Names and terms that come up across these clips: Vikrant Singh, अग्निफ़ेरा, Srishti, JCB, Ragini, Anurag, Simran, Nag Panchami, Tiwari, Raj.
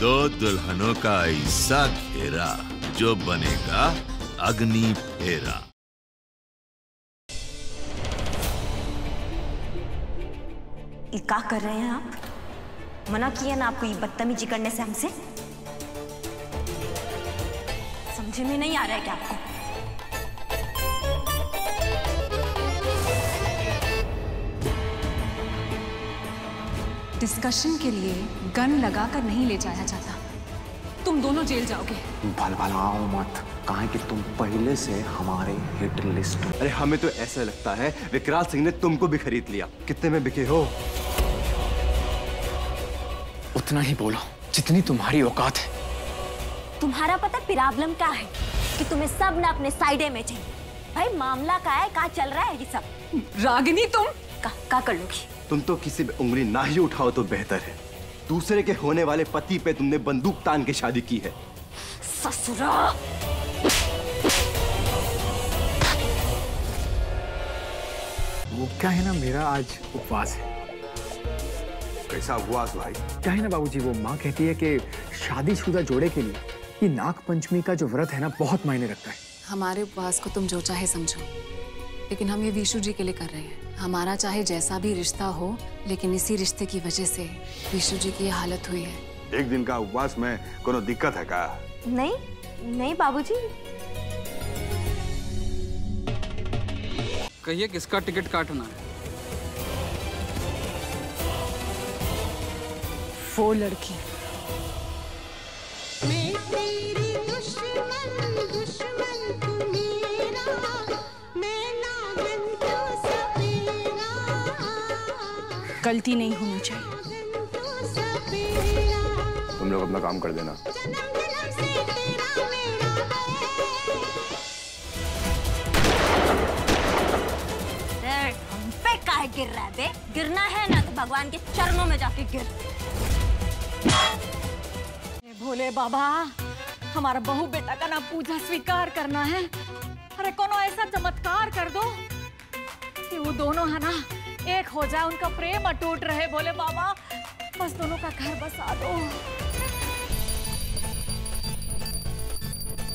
दो दुल्हनों का ऐसा घेरा जो बनेगा अग्नि फेरा। क्या कर रहे हैं आप? मना किया ना आपको ये बदतमीजी करने से हमसे? समझ में नहीं आ रहा है क्या आपको? डिस्कशन के लिए गन लगाकर नहीं ले जाया जाता। तुम दोनों जेल जाओगे। भलभलाओ मत, कहा कि तुम पहले से हमारे हिट लिस्ट। अरे हमें तो ऐसा लगता है विक्रांत सिंह ने तुमको भी खरीद लिया। कितने में बिके हो? उतना ही बोलो जितनी तुम्हारी औकात है। तुम्हारा पता प्रॉब्लम क्या है कि तुम्हें सब ना अपने साइडे में चाहिए। भाई मामला क्या है, क्या चल रहा है ये सब? रागिनी तुम क्या कर लोगी? तुम तो किसी पे उंगली ना ही उठाओ तो बेहतर है। दूसरे के होने वाले पति पे तुमने बंदूक तान के शादी की है। ससुरा! वो क्या है ना, मेरा आज उपवास है। कैसा उपवास भाई? क्या है ना बाबूजी, वो माँ कहती है कि शादीशुदा जोड़े के लिए ये नाग पंचमी का जो व्रत है ना, बहुत मायने रखता है। हमारे उपवास को तुम जो चाहे समझो, लेकिन हम ये विशु जी के लिए कर रहे हैं। हमारा चाहे जैसा भी रिश्ता हो, लेकिन इसी रिश्ते की वजह से विशु जी की हालत हुई है। एक दिन का उपवास में कोई दिक्कत है क्या? नहीं नहीं बाबूजी। कहिए किसका टिकट काटना है? वो लड़की। गलती नहीं होनी चाहिए। तुम लोग अपना काम कर देना। हम पे काहे गिर रहा है बे? गिरना है ना तो भगवान के चरणों में जाके गिर। भोले बाबा, हमारा बहू बेटा का ना पूजा स्वीकार करना है। अरे कोनो ऐसा चमत्कार कर दो कि वो दोनों है ना एक हो जाए, उनका प्रेम अटूट रहे। बोले बाबा, बस दोनों का घर बसा दो।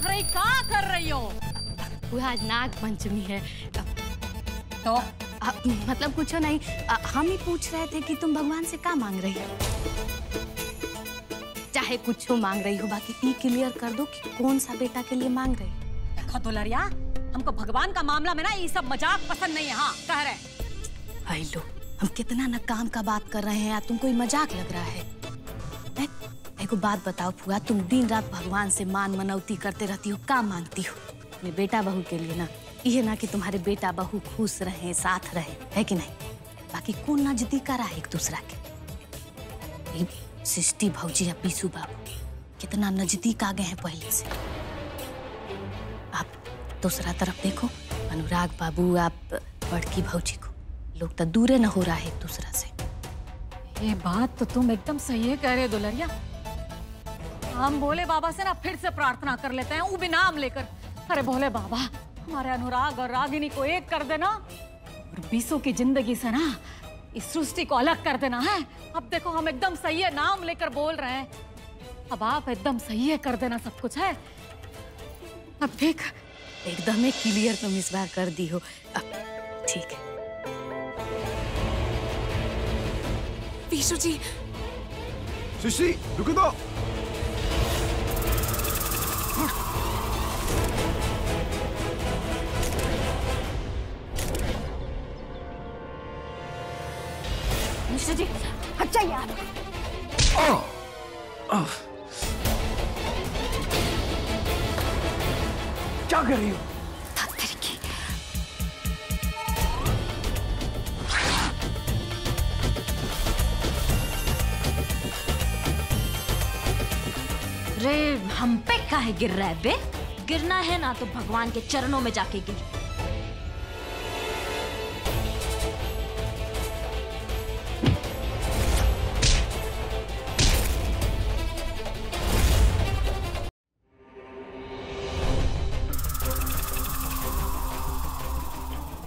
अरे क्या कर रही हो? वह आज नाग पंचमी है तो मतलब कुछ नहीं। हम ही पूछ रहे थे कि तुम भगवान से क्या मांग रही हो? चाहे कुछ हो मांग रही हो, बाकी ये क्लियर कर दो कि कौन सा बेटा के लिए मांग रही हो। देखो तो लड़िया, हमको भगवान का मामला में ना ये सब मजाक पसंद नहीं है। हाँ कह रहे भाई लो, हम कितना ना काम का बात कर रहे हैं यार, तुमको ये मजाक लग रहा है? एको बात बताओ फुआ, तुम दिन रात भगवान से मान मनौती करते रहती हो, क्या मांगती हो? मेरे बेटा बहू के लिए ना ये ना कि तुम्हारे बेटा बहू खुश रहे, साथ रहे, है कि नहीं? बाकी कौन ना जिद्दी करा है एक दूसरा के। सृष्टि भौजी या पीसू बाबू कितना नजदीक आ गए हैं पहले से। आप दूसरा तरफ देखो, अनुराग बाबू आप बड़की भौजी को, लोग तो दूरे न हो रहा है एक दूसरा से। ये बात तो तुम एकदम सही है कह रहे हो दुलरिया। हम भोले बाबा से ना फिर से प्रार्थना कर लेते हैं, वो भी नाम लेकर। अरे भोले बाबा, हमारे अनुराग और रागिनी को एक कर देना और बीसों की जिंदगी से ना इस सृष्टि को अलग कर देना है। अब देखो हम एकदम सही है नाम लेकर बोल रहे हैं। अब आप एकदम सही है कर देना सब कुछ है। अब ठीक एकदम ही क्लियर तुम इस बार कर दी हो। अब ठीक है विशु जी। सृष्टि रुक दो। विशु जी अच्छा यार। क्या कर रही हो? हम पे काहे गिर रहा है बे? गिरना है ना तो भगवान के चरणों में जाके गिर।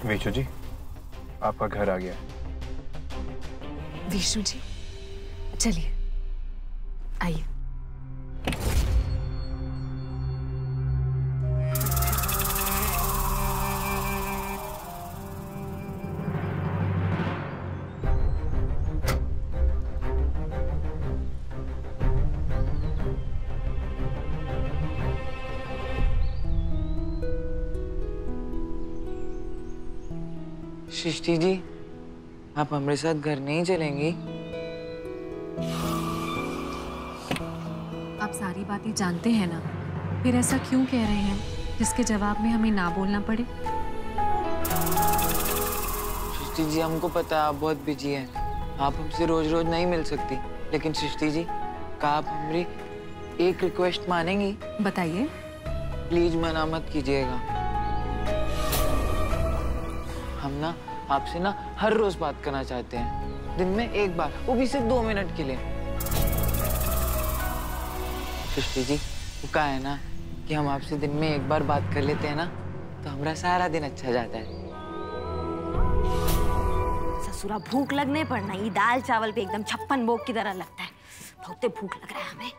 विशु जी, आपका घर आ गया है। विशु जी चलिए आइए। सृष्टि जी, आप हमारे साथ घर नहीं चलेंगी? आप सारी बातें जानते हैं ना, फिर ऐसा क्यों कह रहे हैं जिसके जवाब में हमें ना बोलना पड़े? सृष्टि जी, हमको पता है आप बहुत बिजी हैं, आप हमसे रोज रोज नहीं मिल सकती, लेकिन सृष्टि जी क्या आप हमारी एक रिक्वेस्ट मानेंगी? बताइए। प्लीज मना मत कीजिएगा, हम ना आपसे ना हर रोज बात करना चाहते हैं, दिन में एक बार, वो भी सिर्फ 2 मिनट के लिए। सृष्टि जी, वो कहा है ना कि हम आपसे दिन में एक बार बात कर लेते हैं ना, तो हमारा सारा दिन अच्छा जाता है। ससुरा भूख लगने पर ना ये दाल चावल पे एकदम 56 भोग की तरह लगता है, बहुत भूख लग रहा है हमें।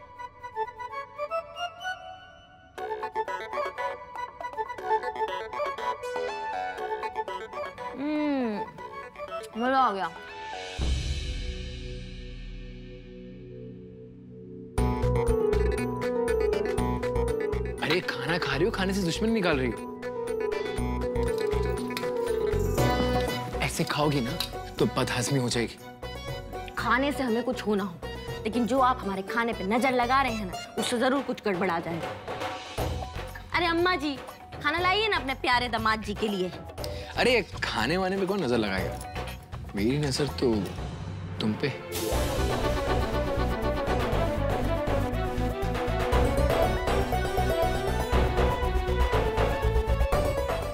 मजा आ गया। अरे खाना खा रही हो, खाने से दुश्मन निकाल रही हो। ऐसे खाओगी ना तो बदहजमी हो जाएगी। खाने से हमें कुछ हो ना हो, लेकिन जो आप हमारे खाने पे नजर लगा रहे हैं ना, उससे जरूर कुछ गड़बड़ा जाएगा। अरे अम्मा जी, खाना लाइए ना अपने प्यारे दामाद जी के लिए। अरे खाने वाने में कौन नजर लगाएगा, मेरी नजर तो तुम पे।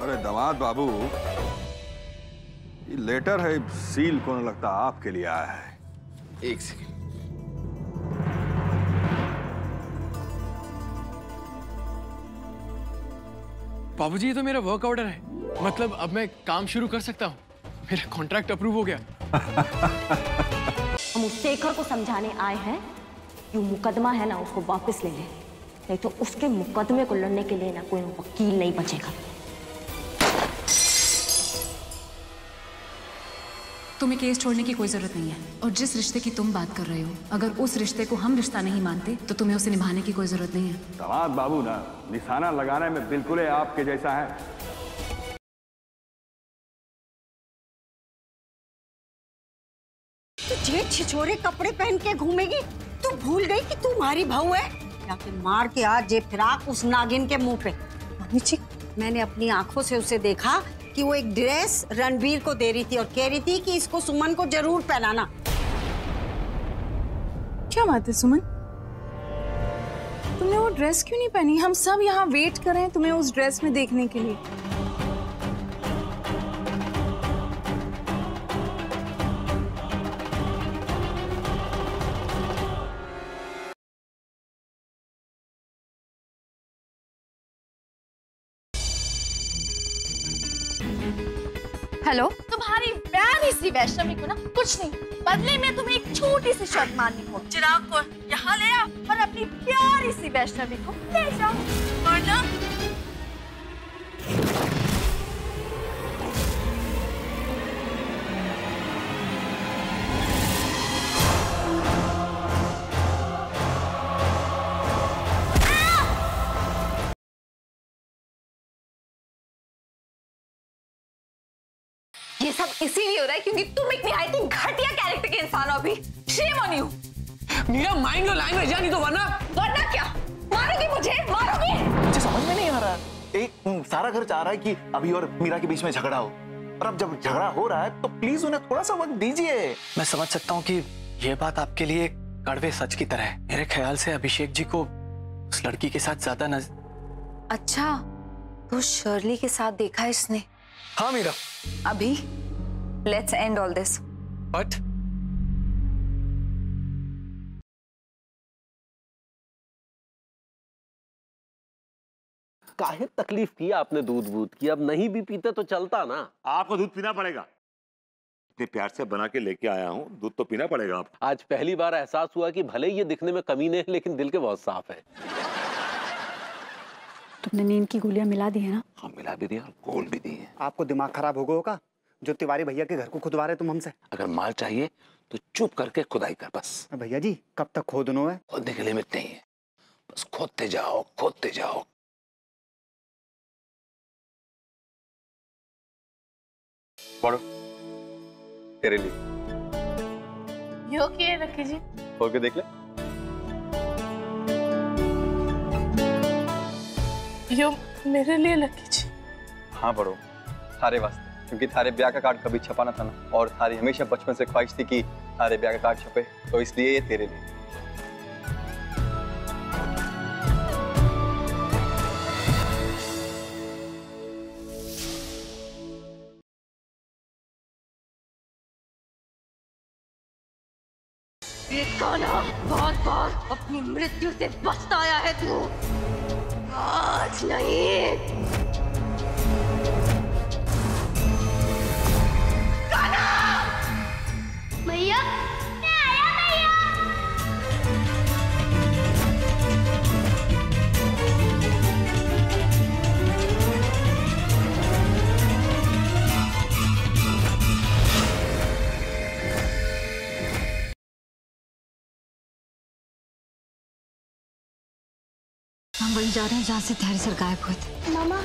अरे दामाद बाबू, ये लेटर है, सील को न लगता आपके लिए आया है। एक सेकेंड। बाबूजी, ये तो मेरा वर्क ऑर्डर है, मतलब अब मैं काम शुरू कर सकता हूँ, मेरा कॉन्ट्रैक्ट अप्रूव हो गया। हम उस शेखर को समझाने आए हैं, जो मुकदमा है ना उसको वापस ले लें, नहीं तो उसके मुकदमे को लड़ने के लिए ना कोई वकील नहीं बचेगा। तुम्हें केस छोड़ने की कोई जरूरत नहीं है, और जिस रिश्ते की तुम बात कर रहे हो, अगर उस रिश्ते को हम रिश्ता नहीं मानते तो तुम्हें उसे निभाने की कोई जरूरत नहीं है। दामाद बाबू ना निशाना लगाने में बिल्कुल ही आपके जैसा है। ये छिछोरे कपड़े पहन के घूमेगी, तू भूल गई कि तू हमारी बहू है? जाके मार के आज ये फिराक उस नागिन के मुंह पे। मम्मी जी, मैंने अपनी आंखों से उसे देखा कि वो एक ड्रेस रणबीर को दे रही थी और कह रही थी कि इसको सुमन को जरूर पहनाना। क्या बात है सुमन, तुमने वो ड्रेस क्यों नहीं पहनी? हम सब यहाँ वेट कर रहे हैं तुम्हें उस ड्रेस में देखने के लिए। हेलो, तुम्हारी प्यारी सी वैष्णवी को ना कुछ नहीं, बदले में तुम्हें एक छोटी सी शर्त माननी हो। चिराग को यहाँ ले आओ और अपनी प्यारी सी वैष्णवी को ले जाओ, वरना ये सब इसीलिए हो रहा है क्योंकि तुम इतनी आई थिंक घटिया कैरेक्टर के इंसान हो। अभी शेम ऑन यू। मेरा माइंड और लैंग्वेज जानी तो, वरना क्या मारोगी मुझे? मारोगी? मुझे समझ में नहीं आ रहा, एक सारा घर चाह रहा है कि अभी और मीरा के बीच में झगड़ा हो, और अब जब झगड़ा हो रहा है तो प्लीज उन्हें थोड़ा सा वक्त दीजिए। मैं समझ सकता हूँ कि ये बात आपके लिए कड़वे सच की तरह है। मेरे ख्याल से अभिषेक जी को उस लड़की के साथ ज्यादा नजर। अच्छा, तो शर्ली के साथ देखा इसने? हाँ मीरा। अभी let's end all this. But काहे तकलीफ की आपने दूध बूध की, अब नहीं भी पीते तो चलता ना। आपको दूध पीना पड़ेगा, इतने प्यार से बना के लेके आया हूँ, दूध तो पीना पड़ेगा आपको। आज पहली बार एहसास हुआ कि भले ये दिखने में कमीने हैं लेकिन दिल के बहुत साफ है। तुमने नींद की गोलियां मिला दी है ना? हाँ, मिला भी दी और गोल भी दी है। आपको दिमाग खराब हो गया होगा जो तिवारी भैया के घर को खुदवा रहे तुम हमसे। अगर माल चाहिए तो चुप करके खुदाई कर बस। भैया जी, कब तक खोदनो है? खोदने के लिमिट नहीं है, बस खोदते जाओ खोदते जाओ। बढ़ो तेरे लिए। ये ओके है रखी जी, खोल के देख ले। यो मेरे लिए लकी जी। हाँ बड़ो, थारे वास्ते, क्योंकि थारे ब्याह का कार्ड कभी छपाना था ना, और थारी हमेशा बचपन से ख्वाहिश थी कि थारे ब्याह का कार्ड छपे, तो इसलिए ये तेरे लिए। बहुत बार अपनी मृत्यु से पछताया है तू, आज नहीं। वहीं जा रहे हैं जहाँ से तिवारी सर गायब हुए थे। मामा,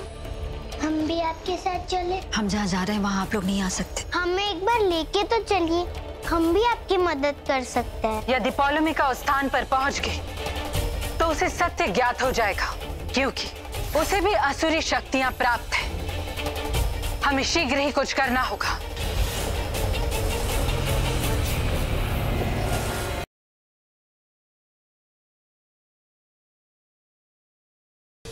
हम भी आपके साथ चले। हम जहाँ जा रहे हैं वहाँ आप लोग नहीं आ सकते। हमें एक बार लेके तो चलिए, हम भी आपकी मदद कर सकते हैं। यदि पॉलोमी का स्थान पर पहुँच गई तो उसे सत्य ज्ञात हो जाएगा, क्योंकि उसे भी असुरी शक्तियाँ प्राप्त है। हमें शीघ्र ही कुछ करना होगा।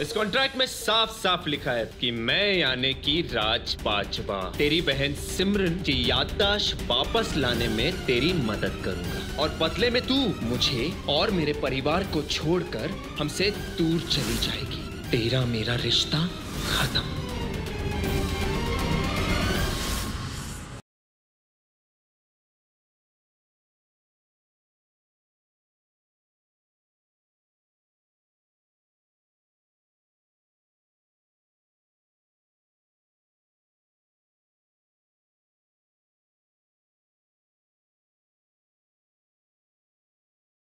इस कॉन्ट्रैक्ट में साफ साफ लिखा है कि मैं यानी कि राज पांचवा तेरी बहन सिमरन की याददाश्त वापस लाने में तेरी मदद करूंगा, और बदले में तू मुझे और मेरे परिवार को छोड़कर हमसे दूर चली जाएगी। तेरा मेरा रिश्ता खत्म।